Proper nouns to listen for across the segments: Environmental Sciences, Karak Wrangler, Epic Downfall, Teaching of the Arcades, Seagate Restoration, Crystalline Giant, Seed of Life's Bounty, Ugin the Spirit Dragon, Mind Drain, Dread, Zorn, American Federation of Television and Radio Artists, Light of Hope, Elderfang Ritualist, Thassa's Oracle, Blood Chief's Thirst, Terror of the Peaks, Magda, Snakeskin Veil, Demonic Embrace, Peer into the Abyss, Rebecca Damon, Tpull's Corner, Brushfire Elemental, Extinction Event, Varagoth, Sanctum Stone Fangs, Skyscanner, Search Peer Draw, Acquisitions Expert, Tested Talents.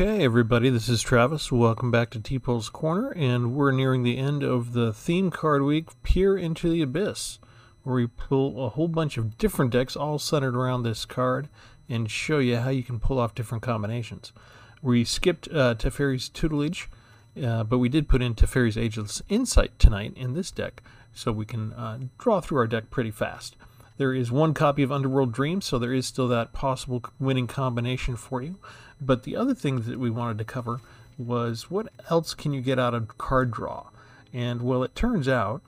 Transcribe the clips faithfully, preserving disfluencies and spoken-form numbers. Okay, everybody, this is Travis. Welcome back to Tpull's Corner, and we're nearing the end of the theme card week, Peer into the Abyss, where we pull a whole bunch of different decks all centered around this card and show you how you can pull off different combinations. We skipped uh, Teferi's Tutelage, uh, but we did put in Teferi's Ageless Insight tonight in this deck, so we can uh, draw through our deck pretty fast. There is one copy of Underworld Dream, so there is still that possible winning combination for you. But the other thing that we wanted to cover was what else can you get out of card draw? And well, it turns out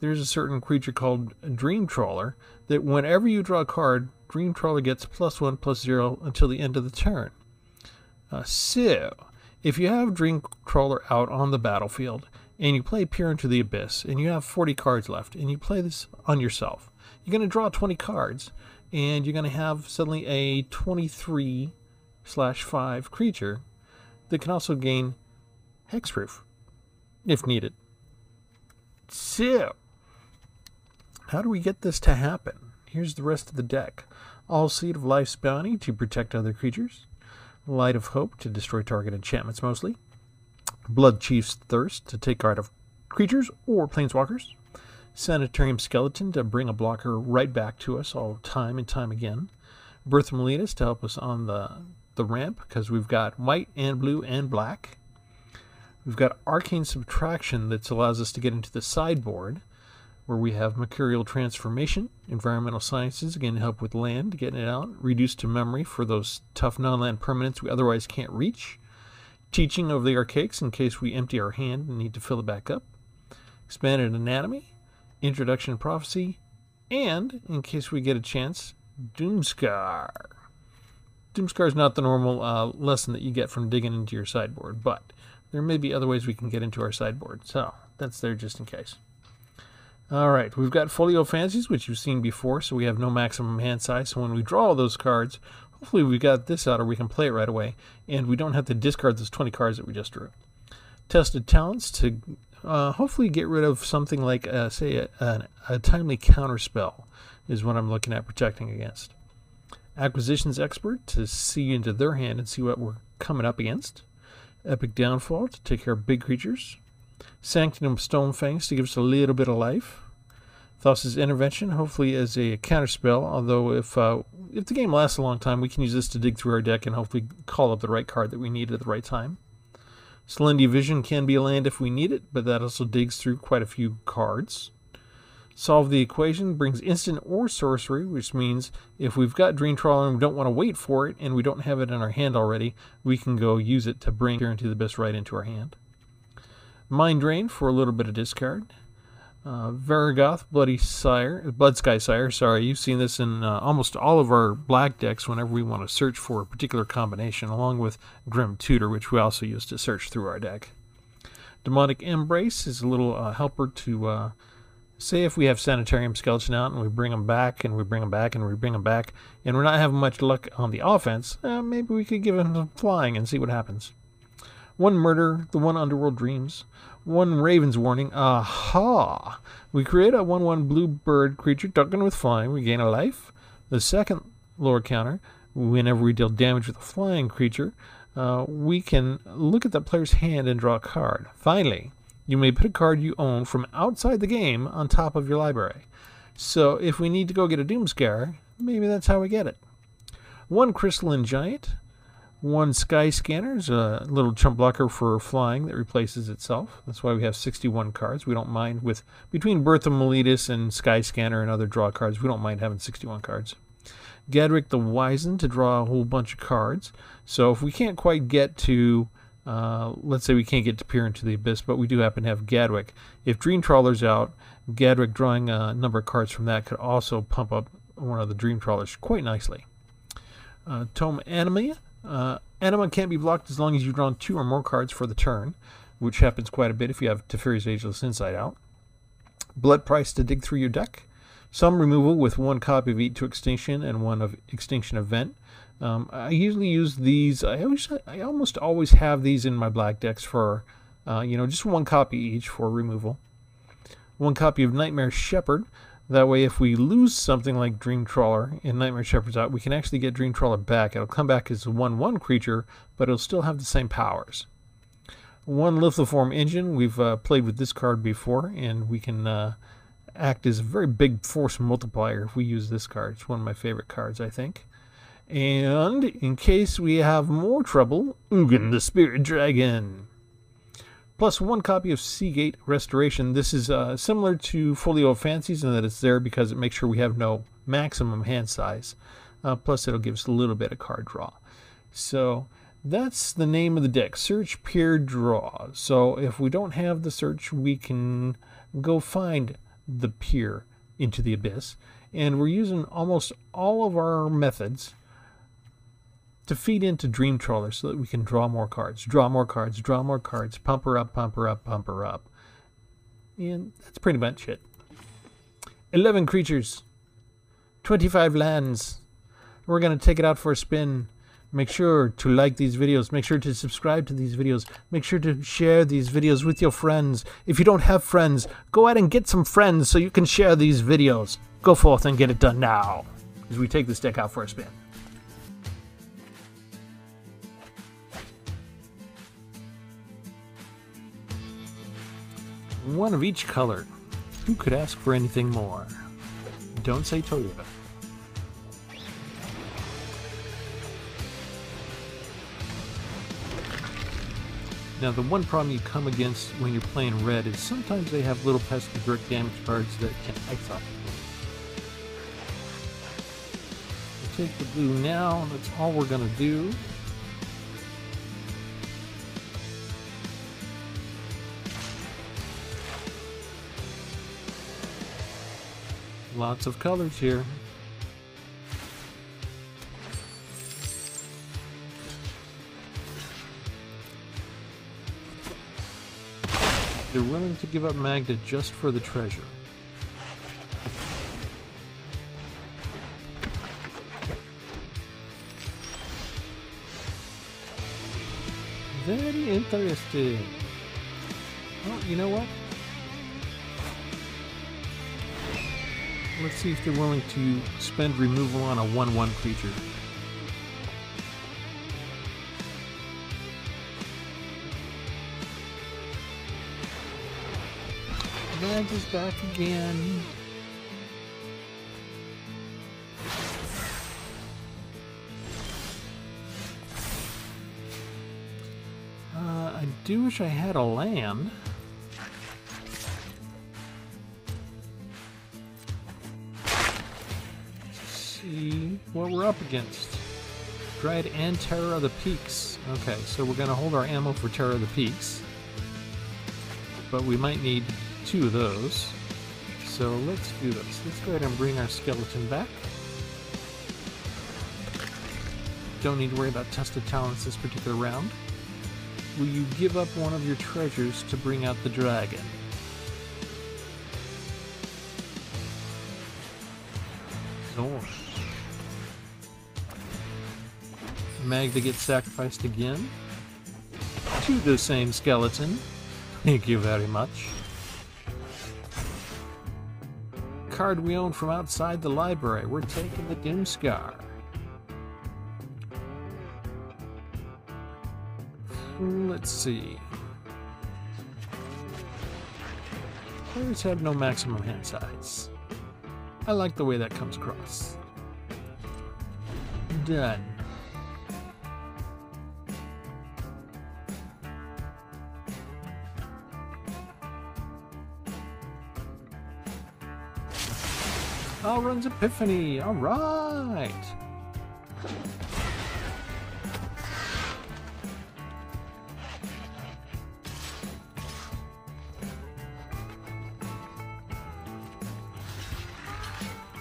there's a certain creature called Dream Trawler that whenever you draw a card, Dream Trawler gets plus one, plus zero until the end of the turn. Uh, so, if you have Dream Trawler out on the battlefield, and you play Peer into the Abyss, and you have forty cards left, and you play this on yourself, you're going to draw twenty cards, and you're going to have suddenly a twenty-three slash five creature that can also gain hexproof if needed. So, how do we get this to happen? Here's the rest of the deck. All Seed of Life's Bounty to protect other creatures. Light of Hope to destroy target enchantments mostly. Blood Chief's Thirst to take guard of creatures or planeswalkers. Sanitarium Skeleton to bring a blocker right back to us all time and time again. Birth of Meletis to help us on the, the ramp, because we've got white and blue and black. We've got Arcane Subtraction that allows us to get into the sideboard, where we have Mercurial Transformation, Environmental Sciences, again to help with land, getting it out. Reduced to Memory for those tough non-land permanents we otherwise can't reach. Teaching of the Arcades in case we empty our hand and need to fill it back up. Expanded Anatomy. Introduction to Prophecy, and, in case we get a chance, Doomskar. Doomskar is not the normal uh, lesson that you get from digging into your sideboard, but there may be other ways we can get into our sideboard, so that's there just in case. Alright, we've got Folio of Fancies, which you've seen before, so we have no maximum hand size, so when we draw all those cards, hopefully we got this out or we can play it right away, and we don't have to discard those twenty cards that we just drew. Tested Talents to Uh, hopefully get rid of something like, uh, say, a, a, a timely counterspell is what I'm looking at protecting against. Acquisitions Expert to see into their hand and see what we're coming up against. Epic Downfall to take care of big creatures. Sanctum Stone Fangs to give us a little bit of life. Thassa's Intervention hopefully as a counterspell, although if, uh, if the game lasts a long time, we can use this to dig through our deck and hopefully call up the right card that we need at the right time. Slendy Vision can be a land if we need it, but that also digs through quite a few cards. Solve the Equation brings instant or sorcery, which means if we've got Dream Trawler and we don't want to wait for it, and we don't have it in our hand already, we can go use it to bring Peer into the Abyss right into our hand. Mind Drain for a little bit of discard. Uh, Varagoth, Bloody Sire, Blood Sky Sire, sorry, you've seen this in uh, almost all of our black decks whenever we want to search for a particular combination, along with Grim Tutor, which we also use to search through our deck. Demonic Embrace is a little uh, helper to, uh, say if we have Sanitarium Skeleton out and we bring them back and we bring them back and we bring them back, and we're not having much luck on the offense, uh, maybe we could give them some flying and see what happens. One Murder, the one Underworld Dreams, one Raven's Warning. Aha! We create a one one blue bird creature, ducking with flying. We gain a life. The second lore counter, whenever we deal damage with a flying creature, uh, we can look at the player's hand and draw a card. Finally, you may put a card you own from outside the game on top of your library. So if we need to go get a Doomskar, maybe that's how we get it. One Crystalline Giant. One Skyscanner is a little chump blocker for flying that replaces itself. That's why we have sixty-one cards. We don't mind with, between Birth of Meletis and Skyscanner and other draw cards, we don't mind having sixty-one cards. Gadwick the Wise to draw a whole bunch of cards. So if we can't quite get to, uh, let's say we can't get to Peer into the Abyss, but we do happen to have Gadwick. If Dream Trawler's out, Gadwick drawing a number of cards from that could also pump up one of the Dream Trawlers quite nicely. Uh, Tome Anima. Uh, Anima can't be blocked as long as you've drawn two or more cards for the turn, which happens quite a bit if you have Teferi's Ageless Insight out. Blood Price to dig through your deck. Some removal with one copy of Eat to Extinction and one of Extinction Event. Um, I usually use these, I, always, I almost always have these in my black decks for, uh, you know, just one copy each for removal. One copy of Nightmare Shepherd. That way, if we lose something like Dream Trawler in Nightmare Shepherd's Out, we can actually get Dream Trawler back. It'll come back as a one one creature, but it'll still have the same powers. One Lithoform Engine, we've uh, played with this card before, and we can uh, act as a very big force multiplier if we use this card. It's one of my favorite cards, I think. And in case we have more trouble, Ugin the Spirit Dragon. Plus one copy of Seagate Restoration. This is uh, similar to Folio of Fancies in that it's there because it makes sure we have no maximum hand size. Uh, plus it'll give us a little bit of card draw. So that's the name of the deck, Search, Peer, Draw. So if we don't have the search, we can go find the Peer into the Abyss. And we're using almost all of our methods to feed into Dream Trawler so that we can draw more cards, draw more cards, draw more cards, pump her up, pump her up, pump her up. And that's pretty much it. eleven creatures, twenty-five lands. We're going to take it out for a spin. Make sure to like these videos. Make sure to subscribe to these videos. Make sure to share these videos with your friends. If you don't have friends, go out and get some friends so you can share these videos. Go forth and get it done now as we take this deck out for a spin. One of each color. Who could ask for anything more? Don't say Toyota. Now the one problem you come against when you're playing red is sometimes they have little pest and direct damage cards that can ice off. We'll take the blue now, and that's all we're gonna do. Lots of colors here. They're willing to give up Magda just for the treasure. Very interesting. Oh, you know what? Let's see if they're willing to spend removal on a one one creature. Mags is back again. Uh, I do wish I had a land. What we're up against. Dread and Terror of the Peaks. Okay, so we're going to hold our ammo for Terror of the Peaks. But we might need two of those. So let's do this. Let's go ahead and bring our skeleton back. Don't need to worry about Tested Talents this particular round. Will you give up one of your treasures to bring out the dragon? Zorn. Magda gets sacrificed again to the same skeleton. Thank you very much. Card we own from outside the library. We're taking the Doomskar. Let's see. Players have no maximum hand size. I like the way that comes across. Done. All runs Epiphany. All right.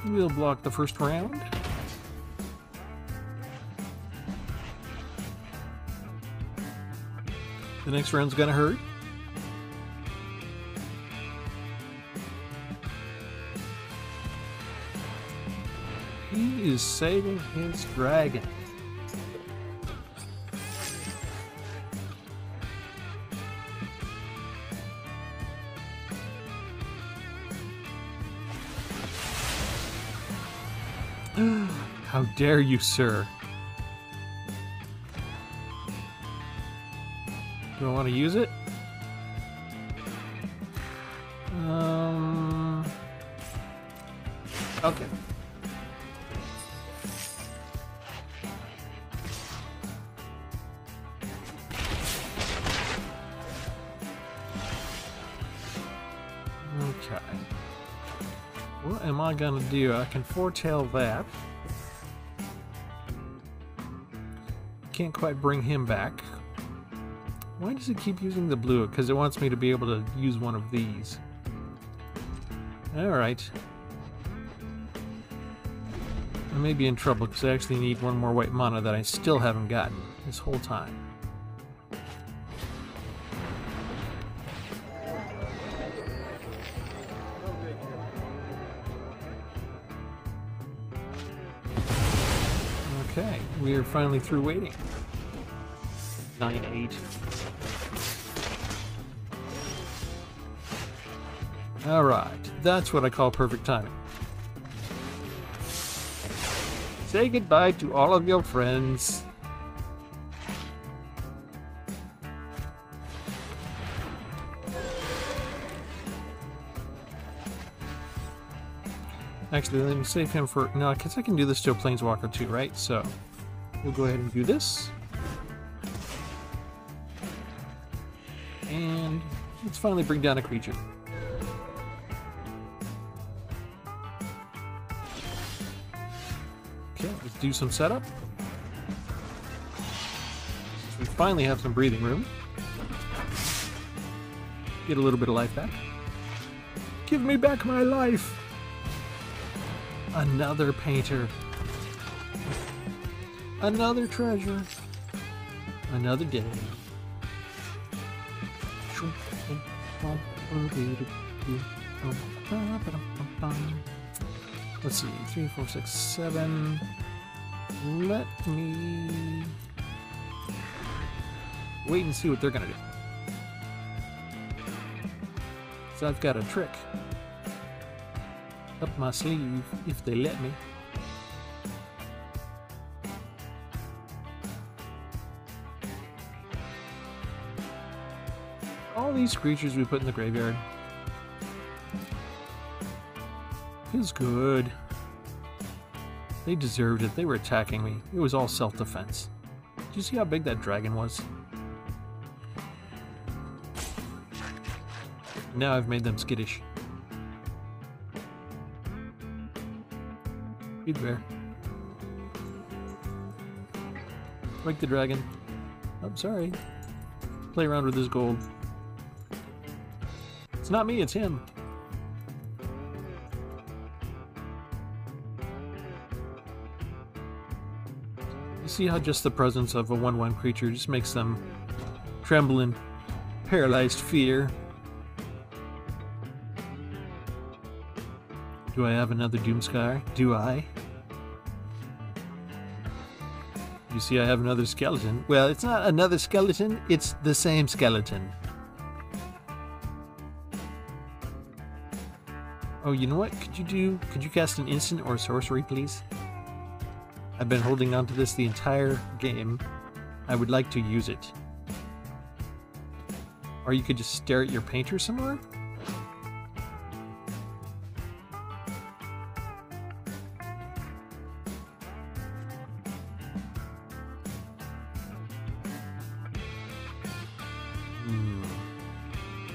We'll block the first round. The next round's gonna hurt. He is saving his dragon. How dare you, sir? Do I want to use it? Um. Okay. Okay. What am I gonna do? I can foretell that. Can't quite bring him back. Why does it keep using the blue? Because it wants me to be able to use one of these. Alright. I may be in trouble because I actually need one more white mana that I still haven't gotten this whole time. Okay, we are finally through waiting. Nine, eight. Alright, that's what I call perfect timing. Say goodbye to all of your friends. Actually, let me save him for... No, I guess I can do this to a Planeswalker too, right? So, we'll go ahead and do this. And let's finally bring down a creature. Okay, let's do some setup. We finally have some breathing room. Get a little bit of life back. Give me back my life! Another painter. Another treasure. Another day. Let's see, three, four, six, seven. Let me wait and see what they're gonna do. So I've got a trick up my sleeve, if they let me. All these creatures we put in the graveyard. Feels good. They deserved it. They were attacking me. It was all self-defense. Did you see how big that dragon was? Now I've made them skittish. Good bear. Break the dragon. I'm sorry. Play around with his gold. It's not me, it's him. You see how just the presence of a one one creature just makes them tremble in paralyzed fear. Do I have another Doomskar? Do I? You see I have another skeleton. Well, it's not another skeleton, it's the same skeleton. Oh, you know what? Could you do... Could you cast an instant or sorcery, please? I've been holding on to this the entire game. I would like to use it. Or you could just stare at your painter some more?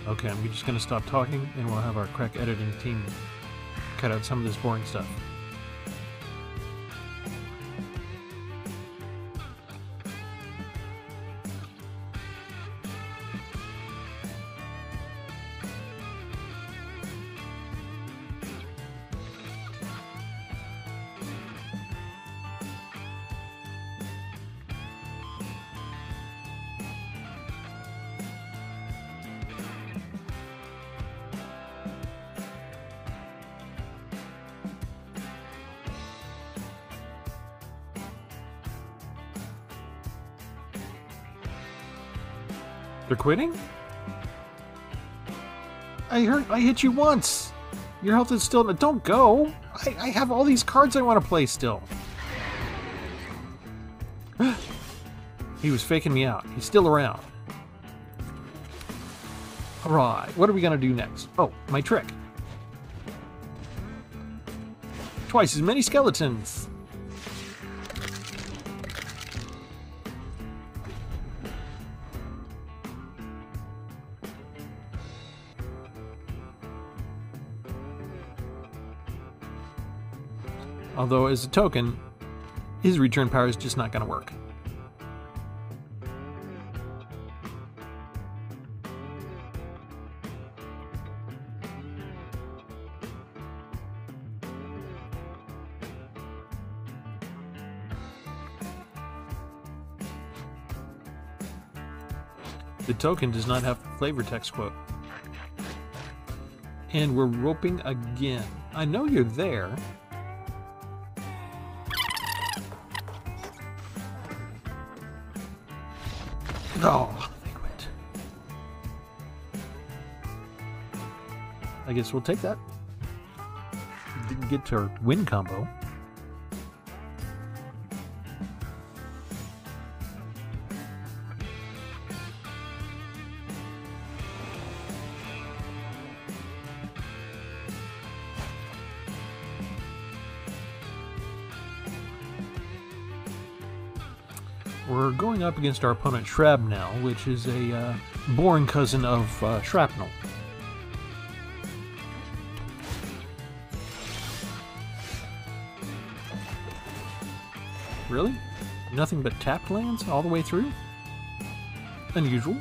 Okay, I'm just going to stop talking, and we'll have our crack editing team cut out some of this boring stuff. They're quitting? I heard I hit you once. Your health is still... Don't go. I, I have all these cards I want to play still. He was faking me out. He's still around. Alright, what are we going to do next? Oh, my trick. Twice as many skeletons. Although, as a token, his return power is just not going to work. The token does not have flavor text quote. And we're roping again. I know you're there. Oh, they quit. I guess we'll take that. Didn't get to our win combo. We're going up against our opponent Shrapnel, which is a uh, born cousin of uh, Shrapnel. Really? Nothing but tapped lands all the way through? Unusual.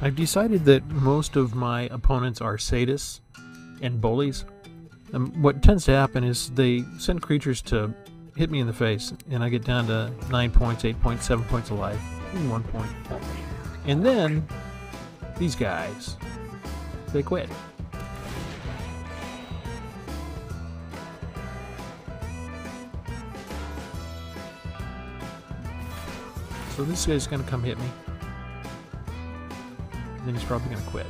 I've decided that most of my opponents are sadists and bullies. And what tends to happen is they send creatures to hit me in the face, and I get down to nine points, eight points, seven points of life, and one point. And then these guys, they quit. So this guy's going to come hit me. Then he's probably going to quit.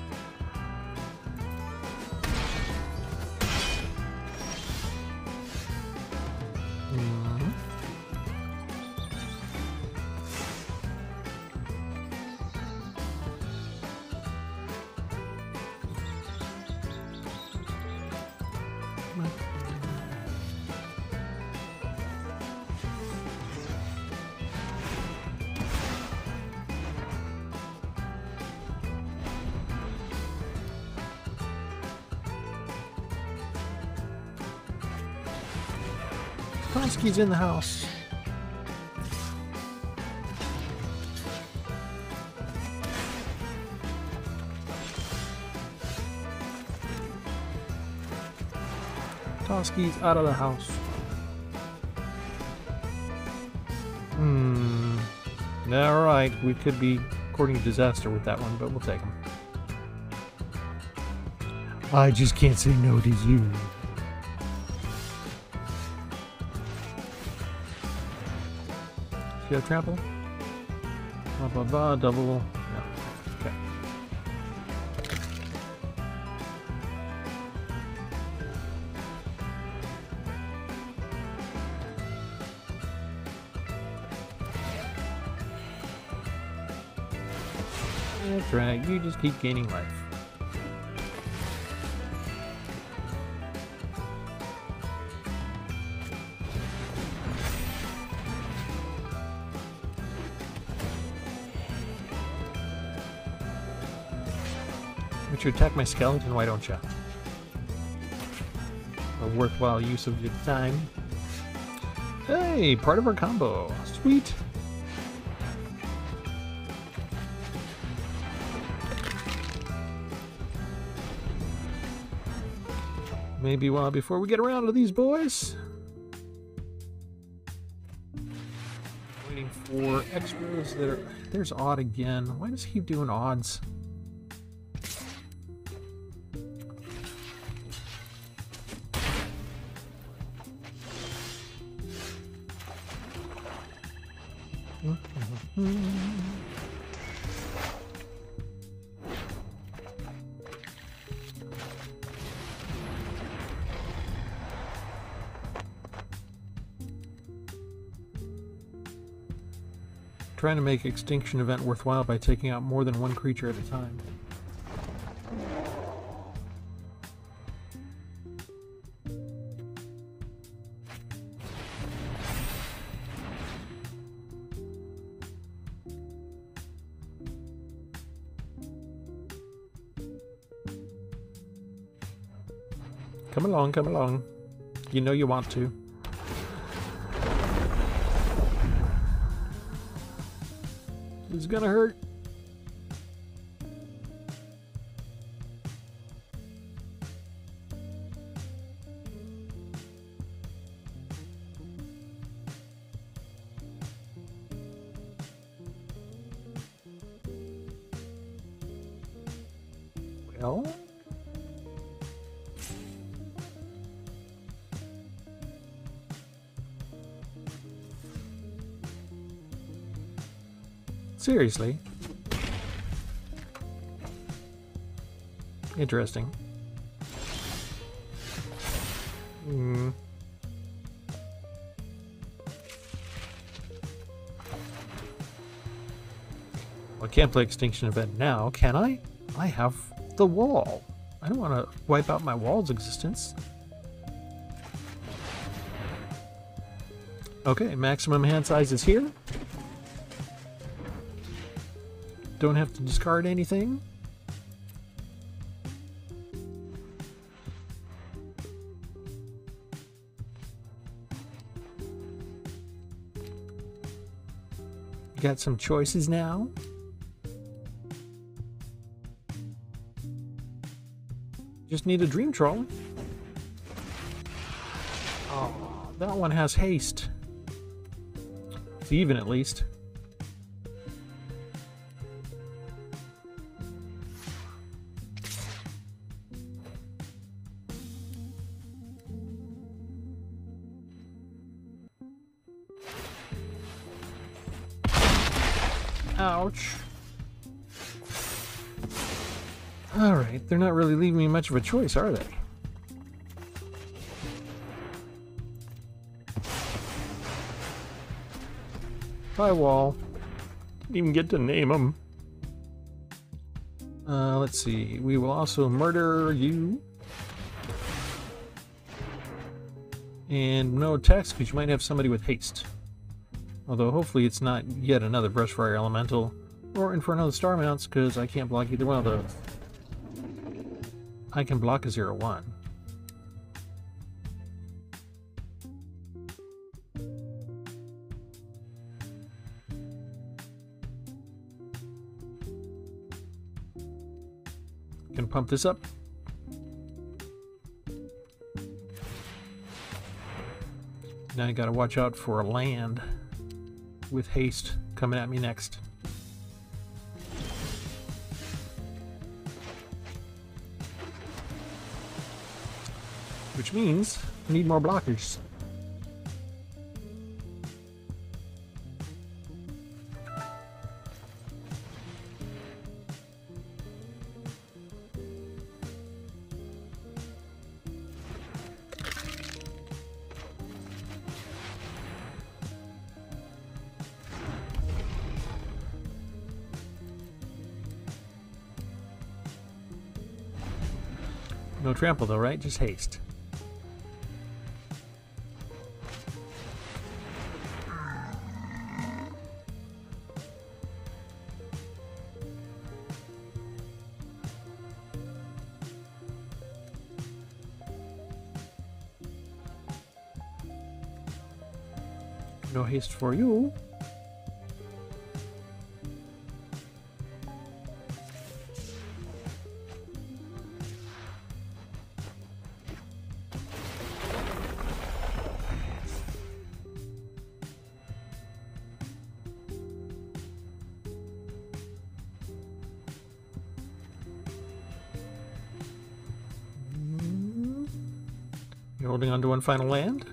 Mm-hmm. He's in the house. Toski's out of the house. Hmm. All right, we could be courting disaster with that one, but we'll take him. I just can't say no to you. Do you have trample? Blah, blah, blah, double. No. Okay. That's right, you just keep gaining life. You attack my skeleton, why don't you? A worthwhile use of your time. Hey, part of our combo. Sweet. maybe while before we get around to these boys. Waiting for extras that are... There's odd again. Why does he keep doing odds? Trying to make Extinction Event worthwhile by taking out more than one creature at a time. Come along, come along. You know you want to. It's gonna hurt. Well, seriously? Interesting. Mm. Well, I can't play Extinction Event now, can I? I have the wall. I don't want to wipe out my wall's existence. Okay, maximum hand size is here. Don't have to discard anything. Got some choices now. Just need a Dream Trawler. Oh, that one has haste. It's even at least. Ouch. Alright, they're not really leaving me much of a choice, are they? Bye, wall. Didn't even get to name them. Uh, let's see. We will also murder you. And no attacks, because you might have somebody with haste. Although hopefully it's not yet another Brushfire Elemental or Inferno of the Star Mounts, because I can't block either one of those. I can block a zero one. Gonna pump this up. Now I gotta watch out for a land with haste coming at me next. Which means I need more blockers. No trample though, right? Just haste. No haste for you. You're holding on to one final land.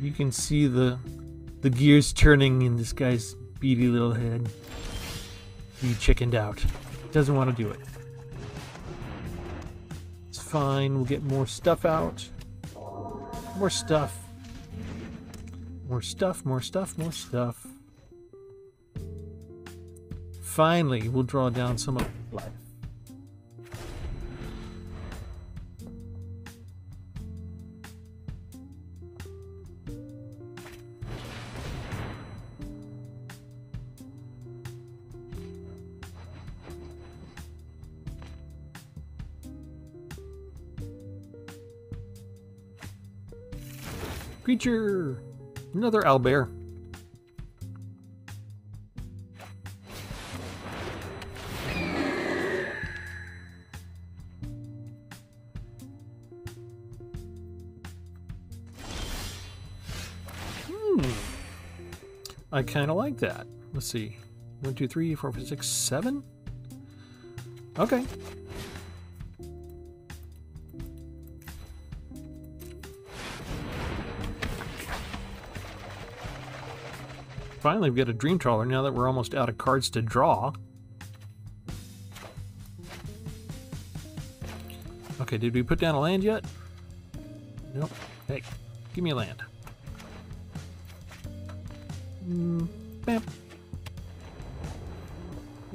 You can see the the gears turning in this guy's beady little head. He chickened out. He doesn't want to do it. It's fine. We'll get more stuff out. More stuff. More stuff, more stuff, more stuff. Finally, we'll draw down some of life. Creature! Another owlbear. Hmm. I kind of like that. Let's see. One, two, three, four, five, six, seven? Okay. Finally, we've got a Dream Trawler now that we're almost out of cards to draw. Okay, did we put down a land yet? Nope. Hey, give me a land. Mm, bam.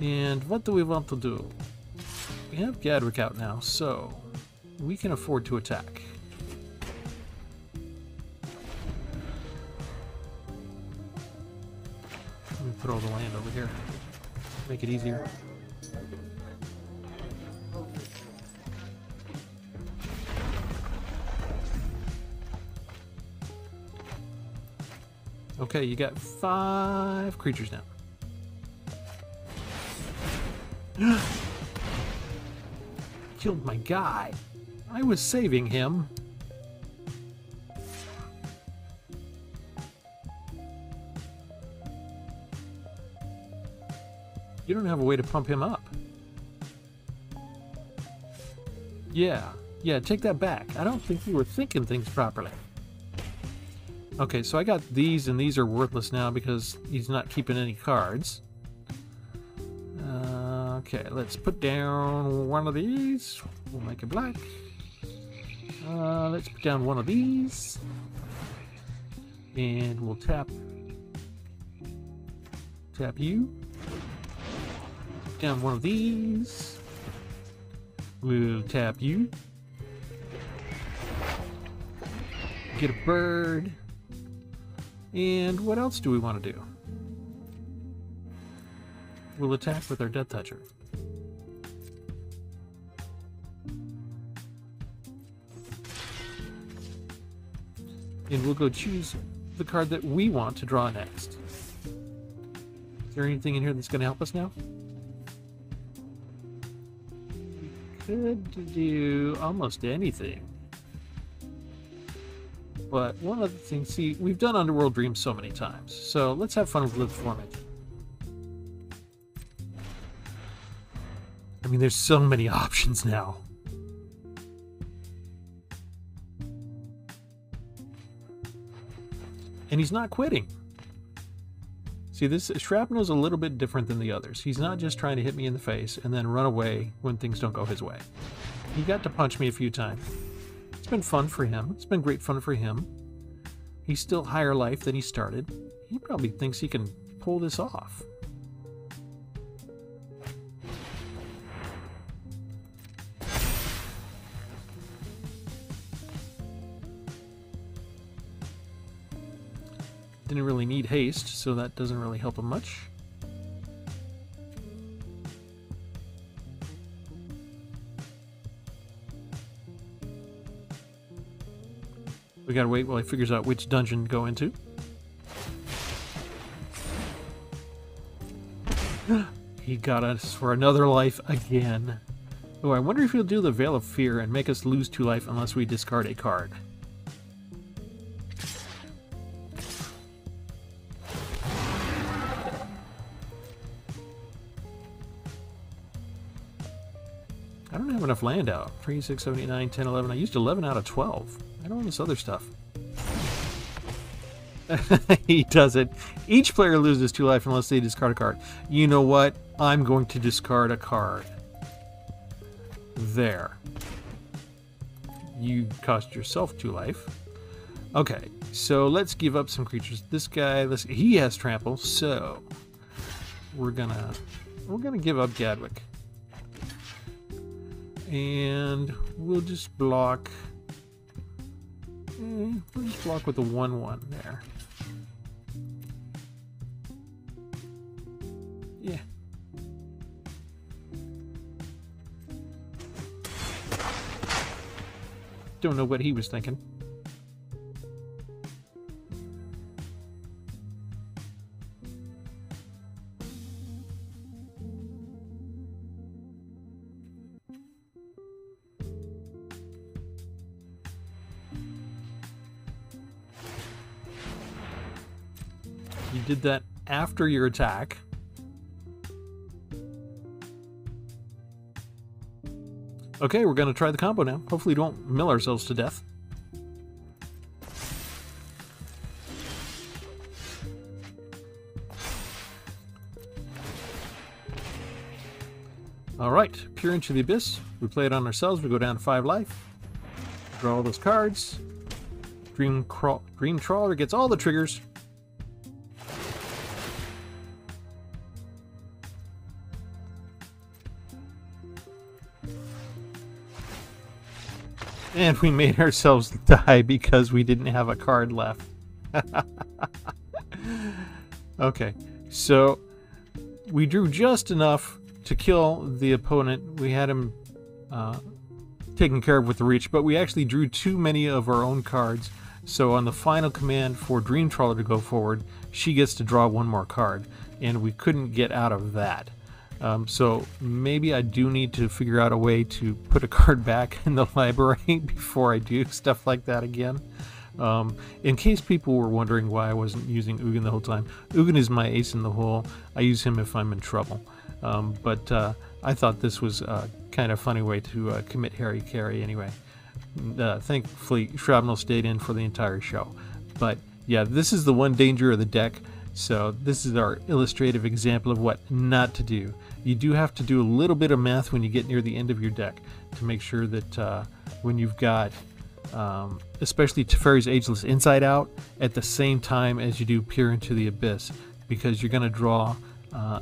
And what do we want to do? We have Gadwick out now, so we can afford to attack. Throw the land over here. Make it easier. Okay, you got five creatures now. Killed my guy. I was saving him. You don't have a way to pump him up. Yeah, yeah, take that back. I don't think you were thinking things properly. Okay, so I got these, and these are worthless now because he's not keeping any cards. Uh, okay, let's put down one of these. We'll make it black. Uh, let's put down one of these. And we'll tap... Tap you. Down one of these. We'll tap you. Get a bird. And what else do we want to do? We'll attack with our Death Toucher. And we'll go choose the card that we want to draw next. Is there anything in here that's going to help us now? Could do almost anything. But one other thing, see, we've done Underworld Dream so many times, so let's have fun with Lithoform Engine. I mean, there's so many options now. And he's not quitting. See, this Shrapnel's a little bit different than the others. He's not just trying to hit me in the face and then run away when things don't go his way. He got to punch me a few times. It's been fun for him. It's been great fun for him. He's still higher life than he started. He probably thinks he can pull this off. Didn't really need haste, so that doesn't really help him much. We gotta wait while he figures out which dungeon to go into. He got us for another life again. Oh, I wonder if he'll do the Veil of Fear and make us lose two life unless we discard a card. I don't have enough land out. three, six, seven, eight, nine, ten, eleven. I used eleven out of twelve. I don't have this other stuff. He does it. Each player loses two life unless they discard a card. You know what? I'm going to discard a card. There. You cost yourself two life. Okay, so let's give up some creatures. This guy, let's, he has trample, so we're gonna we're gonna give up Gadwick. And we'll just block. We'll just block with the one one there. Yeah. Don't know what he was thinking. You did that after your attack. Okay, we're going to try the combo now. Hopefully we don't mill ourselves to death. Alright, Peer into the Abyss. We play it on ourselves. We go down to five life. Draw all those cards. Dream, crawl, Dream Trawler gets all the triggers. And we made ourselves die because we didn't have a card left. Okay, so we drew just enough to kill the opponent. We had him uh, taken care of with the reach, but we actually drew too many of our own cards. So on the final command for Dream Trawler to go forward, she gets to draw one more card, and we couldn't get out of that. Um, so maybe I do need to figure out a way to put a card back in the library before I do stuff like that again. Um, in case people were wondering why I wasn't using Ugin the whole time, Ugin is my ace in the hole. I use him if I'm in trouble. Um, but uh, I thought this was a kind of funny way to uh, commit Harry Carey anyway. Uh, thankfully, Shrapnel stayed in for the entire show. But yeah, this is the one danger of the deck. So this is our illustrative example of what not to do. You do have to do a little bit of math when you get near the end of your deck to make sure that uh, when you've got, um, especially Teferi's Ageless Insight out at the same time as you do Peer into the Abyss, because you're going to draw, uh,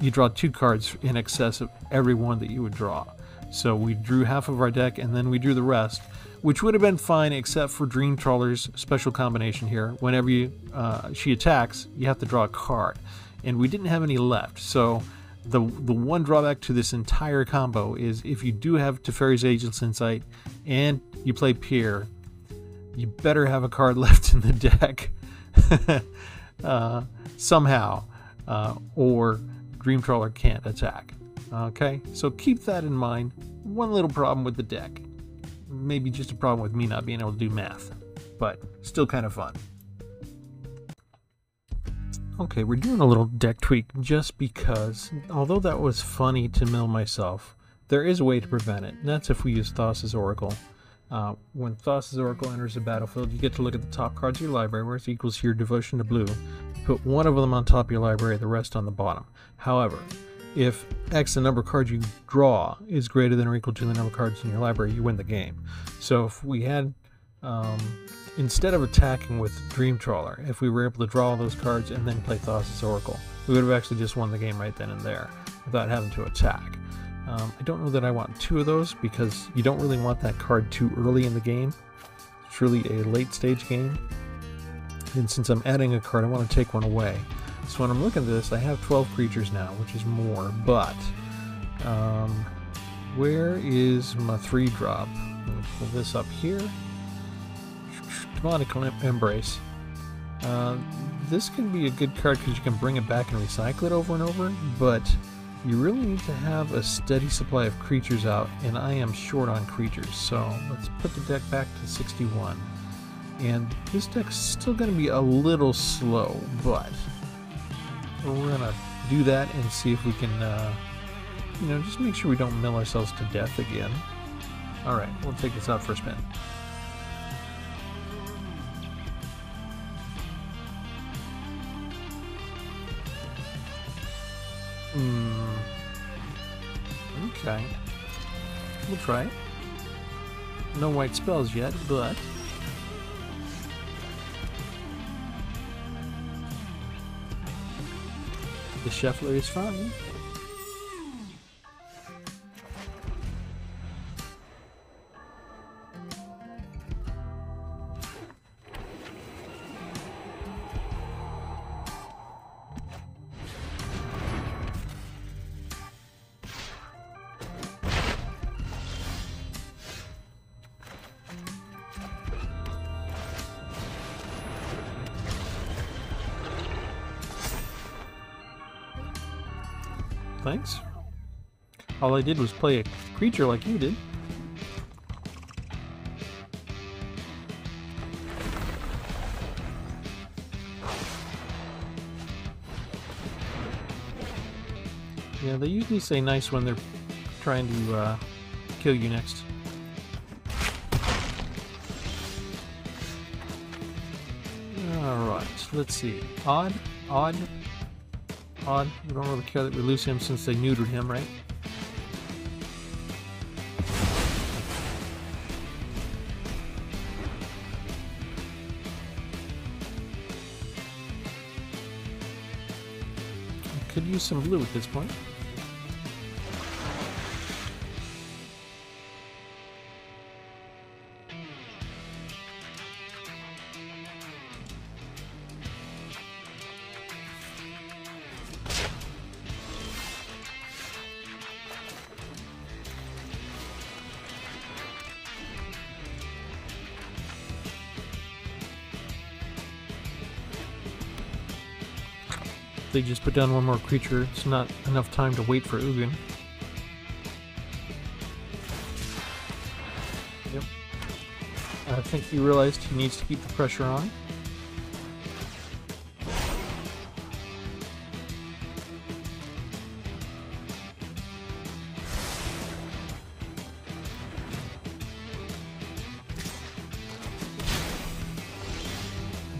you draw two cards in excess of every one that you would draw. So we drew half of our deck and then we drew the rest, which would have been fine except for Dream Trawler's special combination here. Whenever you, uh, she attacks, you have to draw a card. And we didn't have any left, so the the one drawback to this entire combo is if you do have Teferi's Ageless Insight and you play Peer, you better have a card left in the deck uh, somehow, uh, or Dream Trawler can't attack. Okay, so keep that in mind. One little problem with the deck. Maybe just a problem with me not being able to do math, but still kind of fun. Okay, we're doing a little deck tweak just because, although that was funny to mill myself, there is a way to prevent it, and that's if we use Thassa's Oracle. Uh, when Thassa's Oracle enters the battlefield, you get to look at the top cards of your library, where it equals your devotion to blue. Put one of them on top of your library, the rest on the bottom. However, if X, the number of cards you draw, is greater than or equal to the number of cards in your library, you win the game. So if we had, um, instead of attacking with Dream Trawler, if we were able to draw all those cards and then play Thassa's Oracle, we would have actually just won the game right then and there without having to attack. Um, I don't know that I want two of those because you don't really want that card too early in the game. It's really a late stage game. And since I'm adding a card, I want to take one away. So when I'm looking at this, I have twelve creatures now, which is more, but um, where is my three drop? Let me pull this up here. Demonic Embrace. Uh, this can be a good card because you can bring it back and recycle it over and over, but you really need to have a steady supply of creatures out, and I am short on creatures, so let's put the deck back to sixty-one. And this deck's still going to be a little slow, but we're gonna do that and see if we can uh, you know, just make sure we don't mill ourselves to death again. Alright, we'll take this out for a spin. Hmm. Okay. We'll try it. No white spells yet, but... the shuffler is fine. Thanks. All I did was play a creature like you did. Yeah, they usually say nice when they're trying to uh, kill you next. Alright, let's see. Odd, odd. Odd. We don't really care that we lose him since they neutered him, right? Could use some blue at this point. They just put down one more creature. It's not enough time to wait for Ugin. Yep. I think he realized he needs to keep the pressure on.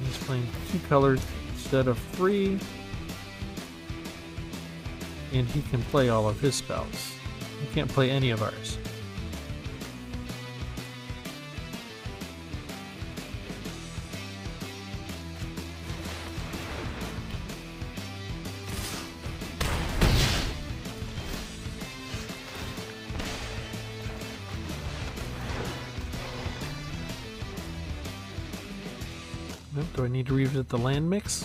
He's playing two colors instead of three. And he can play all of his spells. He can't play any of ours. Nope, do I need to revisit the land mix?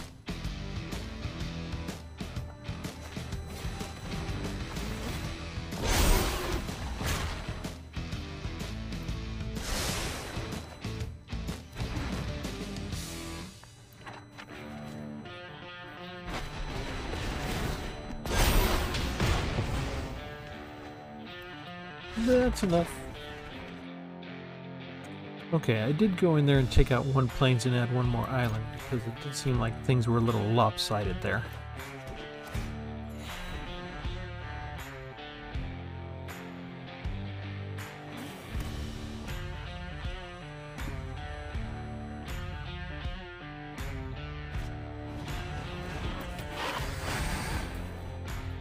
That's enough. Okay, I did go in there and take out one plains and add one more island because it did seem like things were a little lopsided there.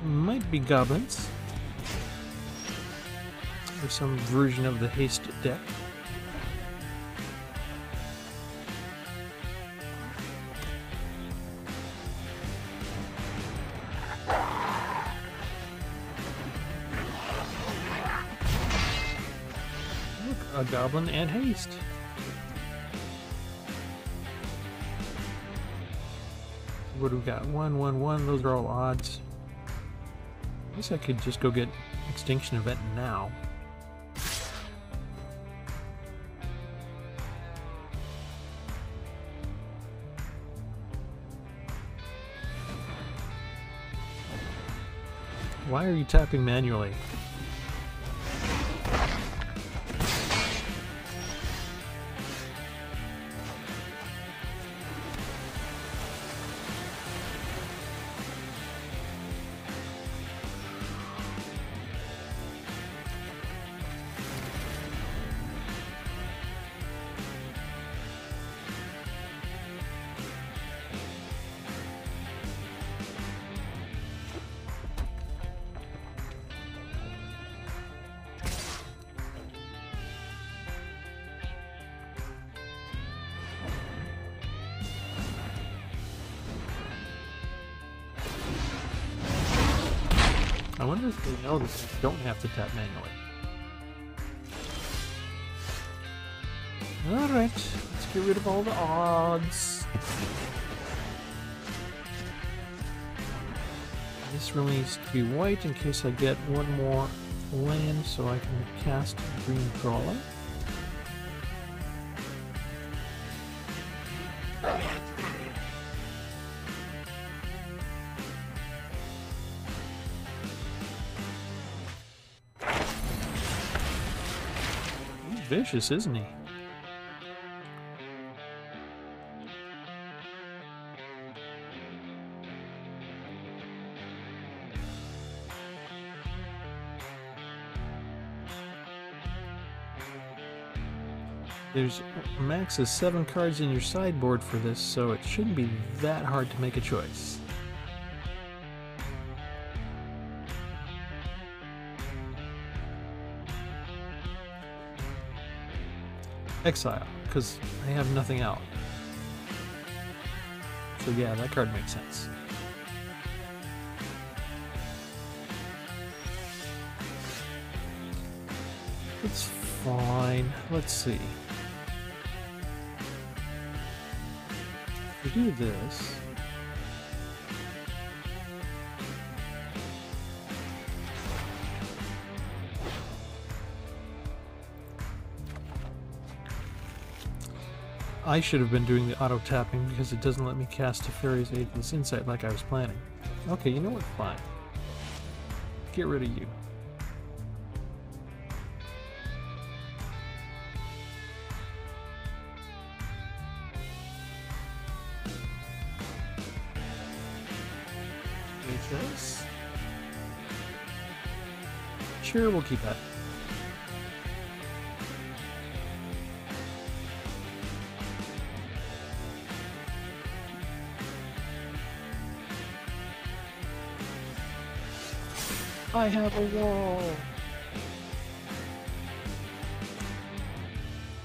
Might be goblins. Or some version of the haste deck. Look, a goblin and haste. What do we got? One, one, one. Those are all odds. I guess I could just go get Extinction Event now. Why are you tapping manually? wonder if they know that you don't have to tap manually. Alright, let's get rid of all the odds. This really needs to be white in case I get one more land so I can cast Green Crawler. He's vicious, isn't he? There's max of seven cards in your sideboard for this, so it shouldn't be that hard to make a choice. Exile, because I have nothing out. So yeah, that card makes sense. It's fine. Let's see. We do this. I should have been doing the auto tapping because it doesn't let me cast Teferi's Ageless Insight like I was planning. Okay, you know what? Fine. Get rid of you. Sure, we'll keep that. I have a wall.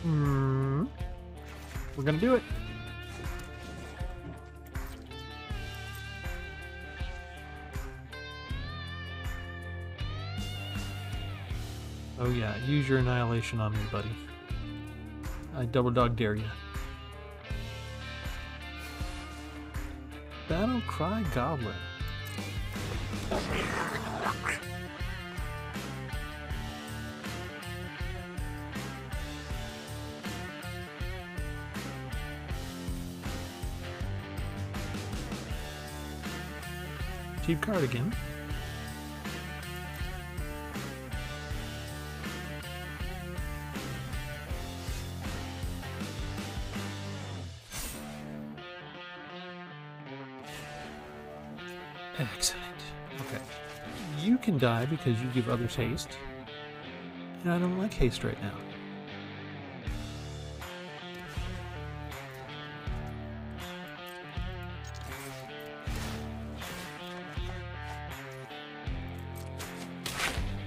Hmm. We're gonna do it. Oh yeah, use your annihilation on me, buddy. I double dog dare you. Battle Cry Goblin. Cheap card again. Die because you give others haste, and I don't like haste right now.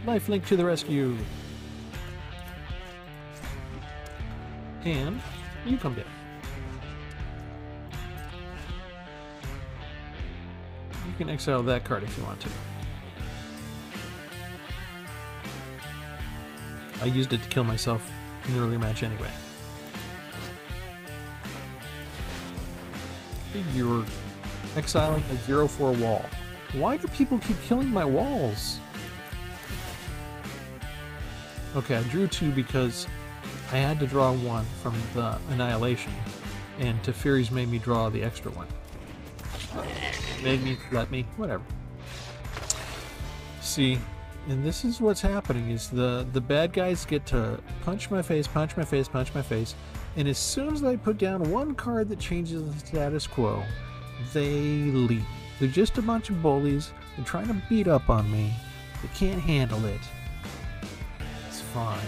Lifelink to the rescue, and you come down. You can exile that card if you want to. I used it to kill myself in the early match anyway. You're exiling a zero four wall. Why do people keep killing my walls? Okay, I drew two because I had to draw one from the Annihilation, and Teferi's made me draw the extra one. Made me, let me, whatever. See? And this is what's happening, is the, the bad guys get to punch my face, punch my face, punch my face, and as soon as I put down one card that changes the status quo, they leave. They're just a bunch of bullies. They're trying to beat up on me. They can't handle it. It's fine.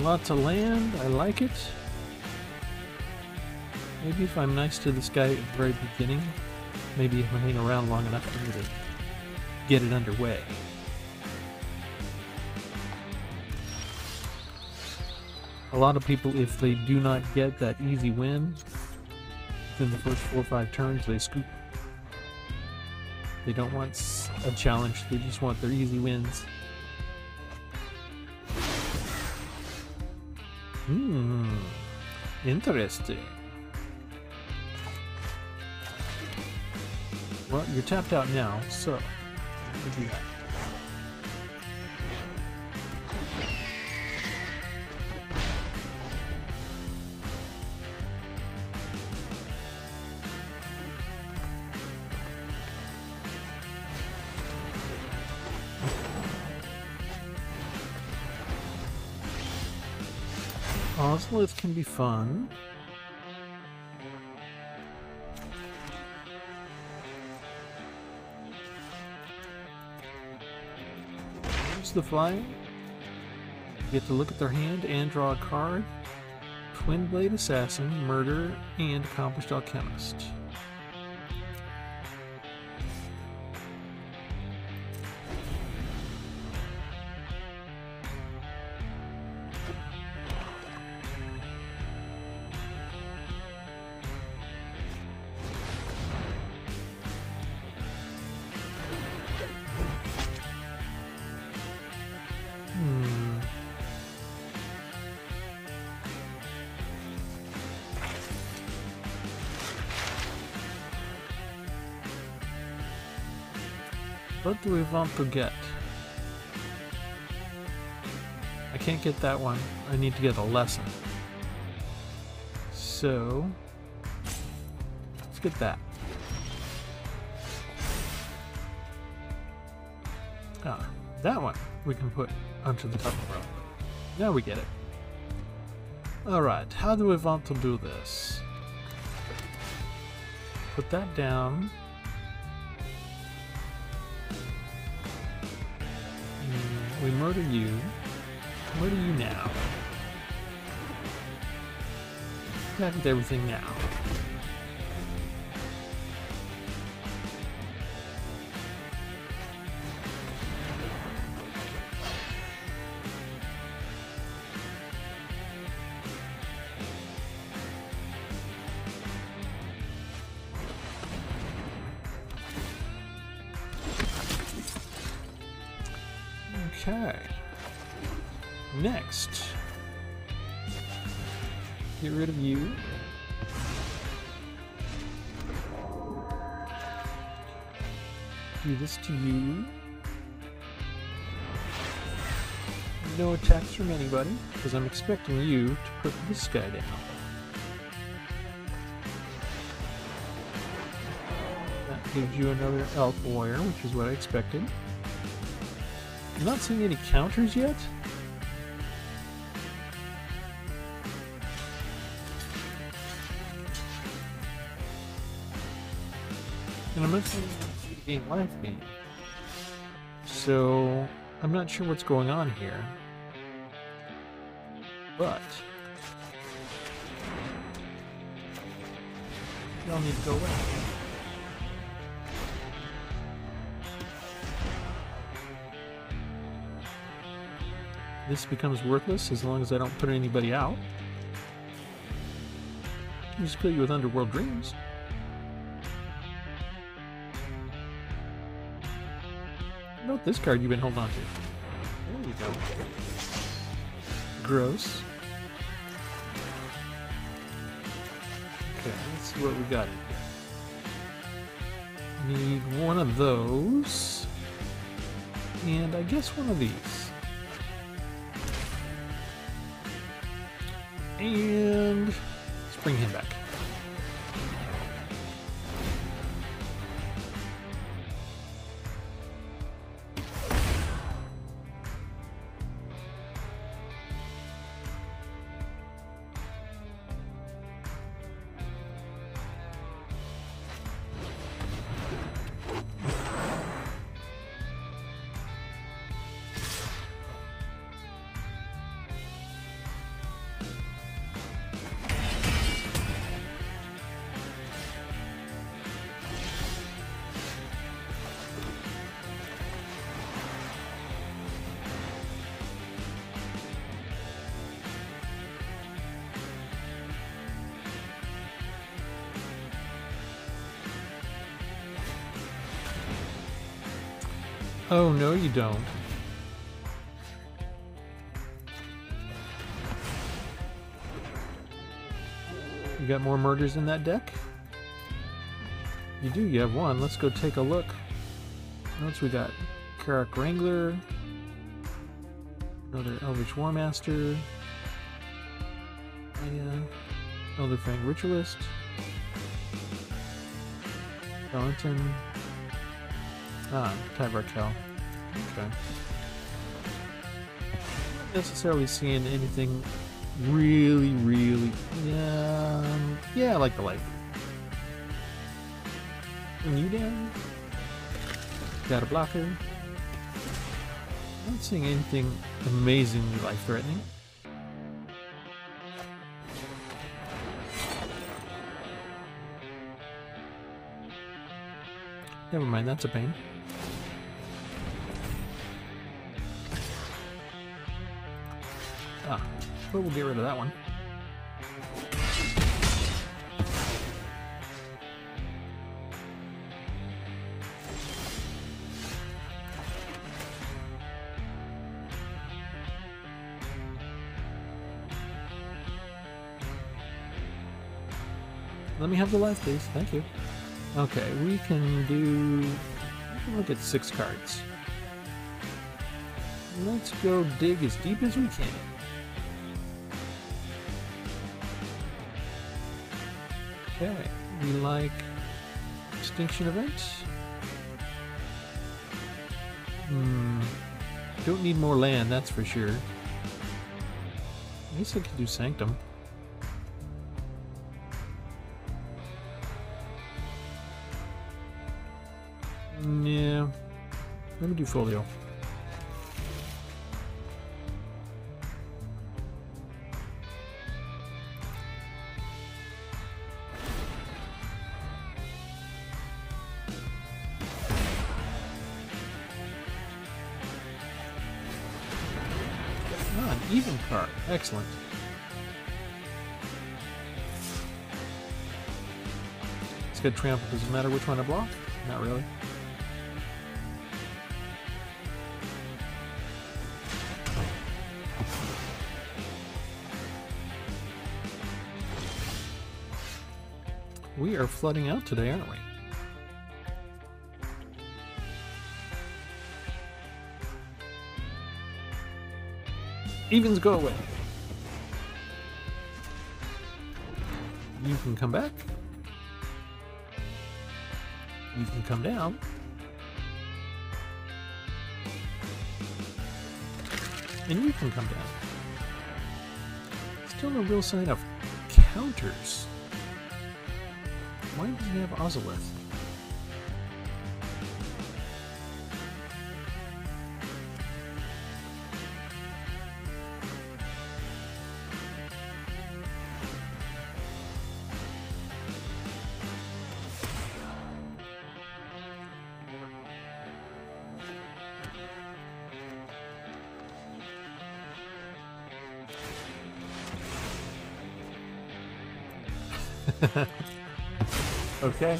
Lots of land. I like it. Maybe if I'm nice to this guy at the very beginning, maybe if I hang around long enough for me to get it underway. a lot of people, if they do not get that easy win in the first four or five turns, they scoop. They don't want a challenge, they just want their easy wins. Hmm, interesting. Well, you're tapped out now, so what do you got? Oslith can be fun. Here's the flyer. You get to look at their hand and draw a card. Twin Blade Assassin, Murder, and Accomplished Alchemist. What do we want to get? I can't get that one. I need to get a lesson. So, let's get that. Ah, that one we can put onto the top of the rope. Now we get it. Alright, how do we want to do this? Put that down. We murder you. Murder you now. Back with everything now. Okay, next, get rid of you, do this to you, no attacks from anybody, because I'm expecting you to put this guy down. That gives you another elf warrior, which is what I expected. I'm not seeing any counters yet. And I'm not seeing any life gain. So I'm not sure what's going on here. But y'all need to go away. This becomes worthless as long as I don't put anybody out. I'll just kill you with Underworld Dreams. How about this card you've been holding on to? There you go. Gross. Okay, let's see what we got in here. Need one of those. And I guess one of these. And let's bring him back. Oh, no you don't. You got more murders in that deck? You do, you have one. Let's go take a look. What else we got? Karak Wrangler. Another Eldritch Warmaster. Yeah. Elderfang Ritualist. Valentin. Ah, Tybarkel. Okay. Not necessarily seeing anything really, really... Yeah, yeah, I like the light. And you down? Got a blocker. Not seeing anything amazingly life-threatening. Never mind, that's a pain. Ah, but we'll get rid of that one. Let me have the life, please. Thank you. Okay, we can do... We can look at six cards. Let's go dig as deep as we can. Okay, we like Extinction Event. Hmm. Don't need more land, that's for sure. I guess I could do Sanctum. Yeah, let me do Folio. Ah, an even card. Excellent. It's good trample. Doesn't matter which one I block? Not really. We are flooding out today, aren't we? Evens go away. You can come back. You can come down. And you can come down. Still no real sign of counters. Why does he have Ozolith? Okay.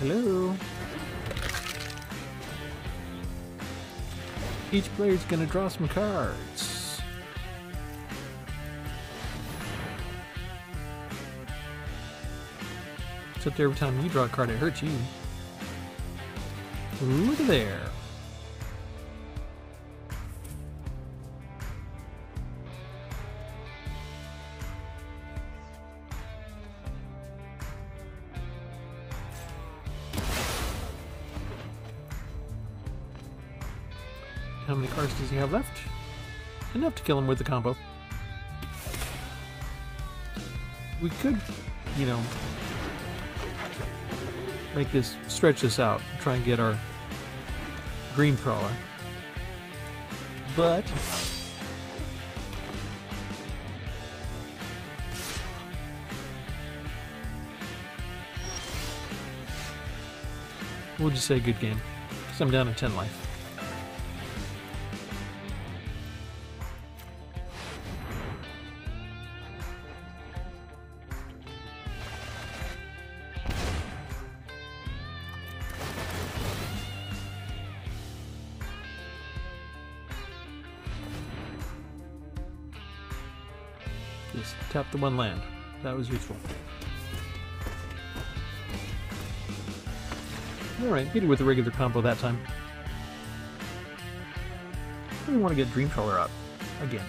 Hello. Each player's gonna draw some cards. Except every time you draw a card, it hurts you. Look at there. How many cards does he have left? Enough to kill him with the combo. We could, you know, make this, stretch this out, and try and get our Green Crawler. But We'll just say good game, because I'm down to ten life. Just tap the one land. That was useful. Alright, beat it with a regular combo that time. I really want to get Dream Trawler out again.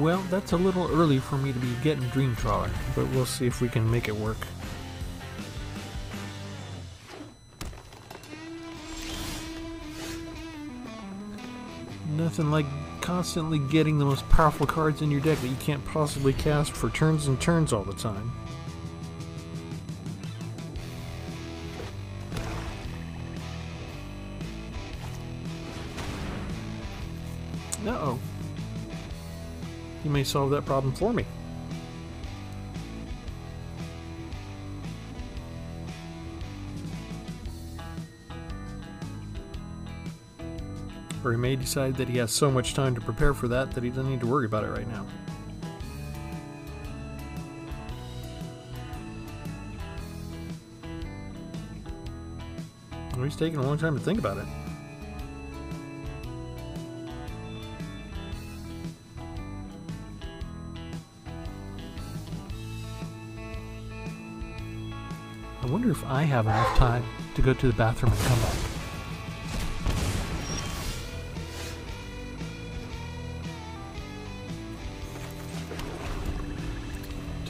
Well, that's a little early for me to be getting Dream Trawler, but we'll see if we can make it work. Nothing like constantly getting the most powerful cards in your deck that you can't possibly cast for turns and turns all the time. Uh-oh. You may solve that problem for me. Or he may decide that he has so much time to prepare for that that he doesn't need to worry about it right now. Well, he's taking a long time to think about it. I wonder if I have enough time to go to the bathroom and come back.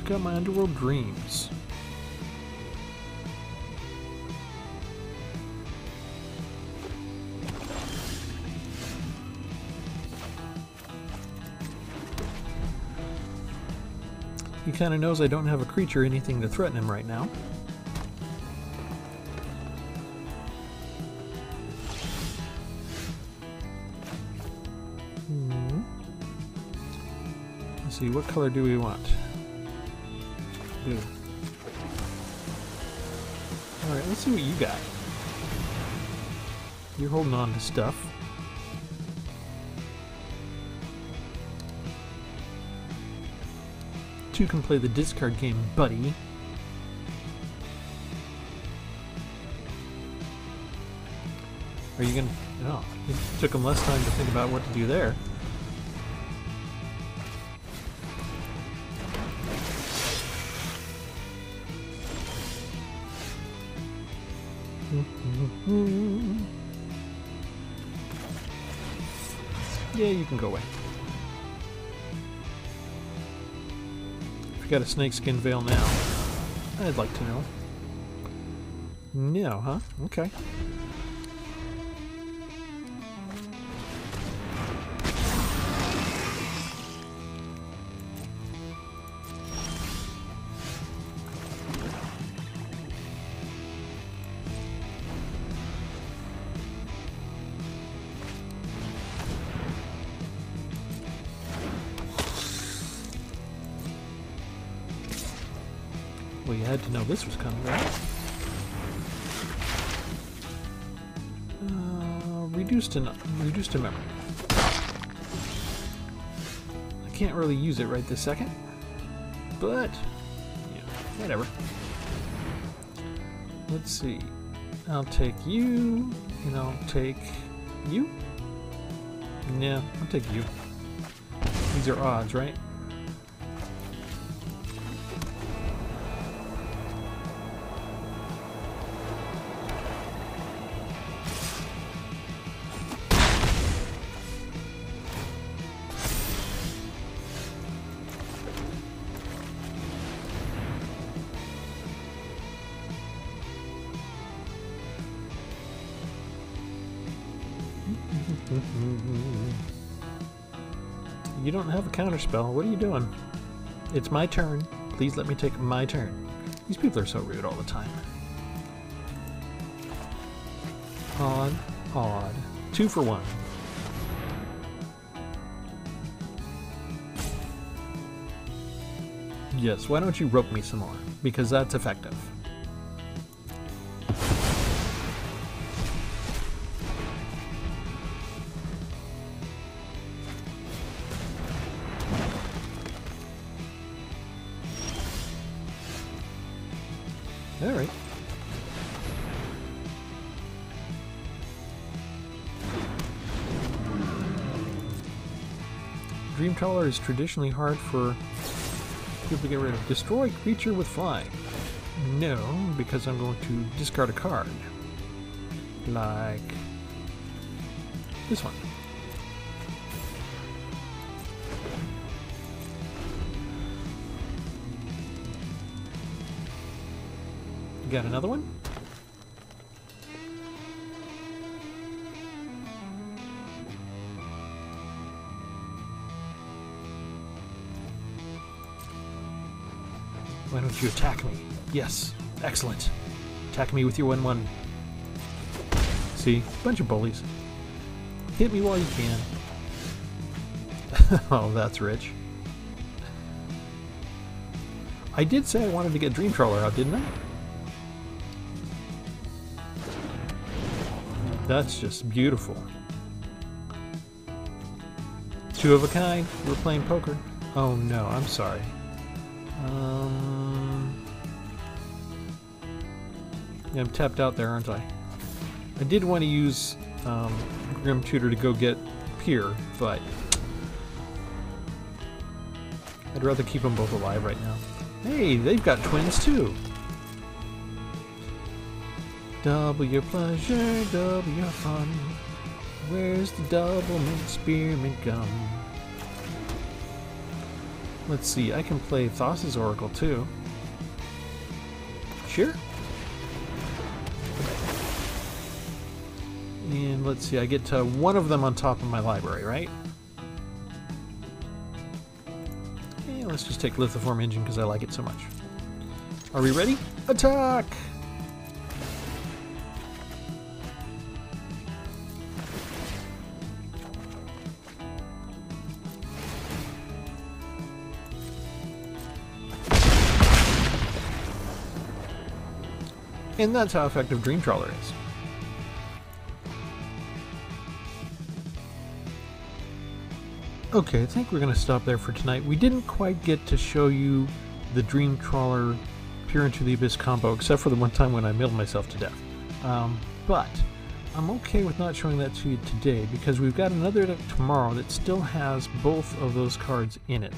Got my Underworld Dreams. He kind of knows I don't have a creature or anything to threaten him right now. Hmm. Let's see, what color do we want? Alright, let's see what you got. You're holding on to stuff. Two can play the discard game, buddy. Are you gonna... Oh, it took him less time to think about what to do there. Yeah, you can go away. If you got a snakeskin veil now, I'd like to know. No, huh? Okay. Well, you had to know this was coming, right? Uh, reduced to reduced to memory. I can't really use it right this second, but yeah, whatever. Let's see. I'll take you, and I'll take you. No, I'll take you. These are odds, right? You don't have a counterspell. What are you doing? It's my turn. Please let me take my turn. These people are so rude all the time. Odd, odd. Two for one. Yes, why don't you rope me some more? Because that's effective. Alright. Dream Trawler is traditionally hard for people to get rid of. Destroy creature with fly. No, because I'm going to discard a card. Like this one. Got another one? Why don't you attack me? Yes, excellent. Attack me with your one one. See, bunch of bullies. Hit me while you can. Oh, that's rich. I did say I wanted to get Dream Trawler out, didn't I? That's just beautiful. Two of a kind. We're playing poker. Oh no, I'm sorry. Um, yeah, I'm tapped out there, aren't I? I did want to use um, Grim Tutor to go get Peer, but I'd rather keep them both alive right now. Hey, they've got twins too. Double your pleasure, double your fun. Where's the double mint spearmint gum? Let's see, I can play Thassa's Oracle too. Sure. And let's see, I get to one of them on top of my library, right? And let's just take Lithoform Engine because I like it so much. Are we ready? Attack! And that's how effective Dream Trawler is. Okay, I think we're going to stop there for tonight. We didn't quite get to show you the Dream Trawler Peer into the Abyss combo, except for the one time when I milled myself to death. Um, but I'm okay with not showing that to you today, because we've got another deck tomorrow that still has both of those cards in it,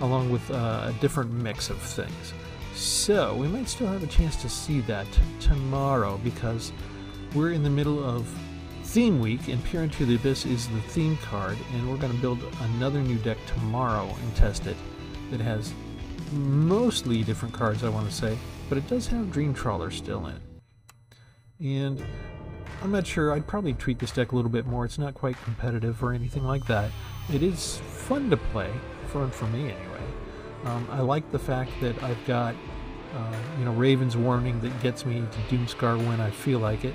along with uh, a different mix of things. So, we might still have a chance to see that tomorrow, because we're in the middle of Theme Week, and Peer into the Abyss is the theme card, and we're going to build another new deck tomorrow and test it that has mostly different cards, I want to say, but it does have Dream Trawler still in it. And I'm not sure, I'd probably tweak this deck a little bit more. It's not quite competitive or anything like that. It is fun to play, fun for me anyway. Um, I like the fact that I've got, uh, you know, Raven's Warning that gets me to Doomskar when I feel like it,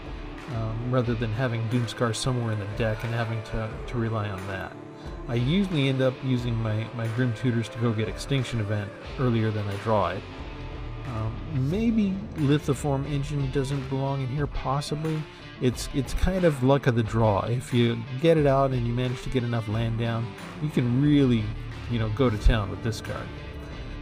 um, rather than having Doomskar somewhere in the deck and having to, to rely on that. I usually end up using my, my Grim Tutors to go get Extinction Event earlier than I draw it. Um, maybe Lithoform Engine doesn't belong in here, possibly. It's, it's kind of luck of the draw. If you get it out and you manage to get enough land down, you can really, you know, go to town with this card.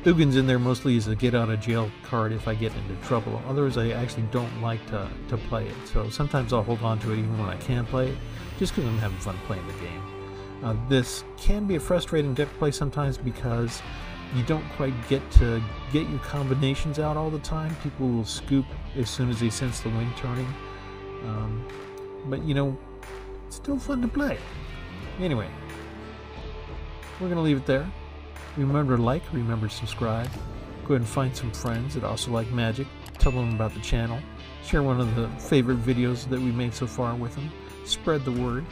Ugin's in there mostly as a get-out-of-jail card if I get into trouble. Otherwise, I actually don't like to, to play it, so sometimes I'll hold on to it even when I can play it, just because I'm having fun playing the game. Uh, this can be a frustrating deck play sometimes because you don't quite get to get your combinations out all the time. People will scoop as soon as they sense the wind turning. Um, but, you know, it's still fun to play. Anyway, we're going to leave it there. Remember to like, remember to subscribe, go ahead and find some friends that also like magic, tell them about the channel, share one of the favorite videos that we've made so far with them, spread the word,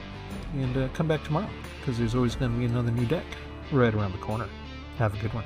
and uh, come back tomorrow, because there's always going to be another new deck right around the corner. Have a good one.